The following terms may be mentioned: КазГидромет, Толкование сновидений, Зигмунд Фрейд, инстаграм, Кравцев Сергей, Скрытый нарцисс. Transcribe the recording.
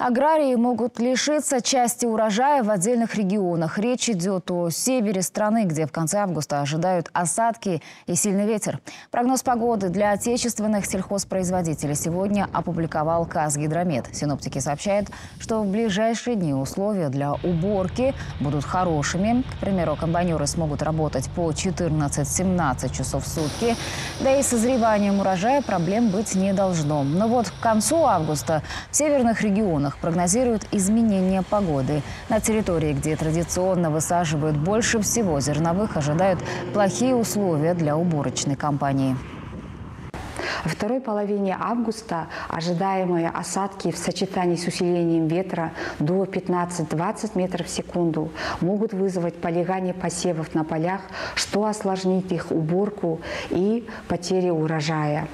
Аграрии могут лишиться части урожая в отдельных регионах. Речь идет о севере страны, где в конце августа ожидают осадки и сильный ветер. Прогноз погоды для отечественных сельхозпроизводителей сегодня опубликовал КазГидромет. Синоптики сообщают, что в ближайшие дни условия для уборки будут хорошими. К примеру, комбайнеры смогут работать по 14-17 часов в сутки. Да и с созреванием урожая проблем быть не должно. Но вот к концу августа в северных регионах прогнозируют изменения погоды. На территории, где традиционно высаживают больше всего зерновых, ожидают плохие условия для уборочной кампании. Во второй половине августа ожидаемые осадки в сочетании с усилением ветра до 15-20 метров в секунду могут вызвать полегание посевов на полях, что осложнит их уборку и потери урожая.